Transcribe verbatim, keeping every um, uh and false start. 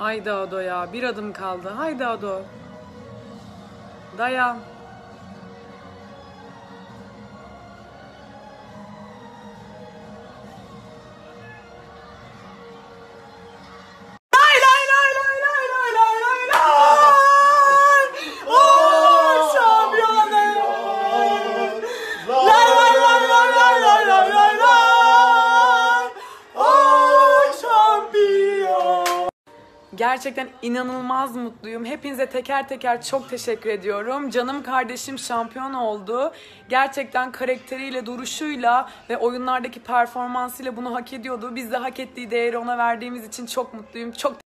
Haydi Ado ya. Bir adım kaldı. Haydi Ado. Dayan. Gerçekten inanılmaz mutluyum. Hepinize teker teker çok teşekkür ediyorum. Canım kardeşim şampiyon oldu. Gerçekten karakteriyle, duruşuyla ve oyunlardaki performansıyla bunu hak ediyordu. Biz de hak ettiği değeri ona verdiğimiz için çok mutluyum. Çok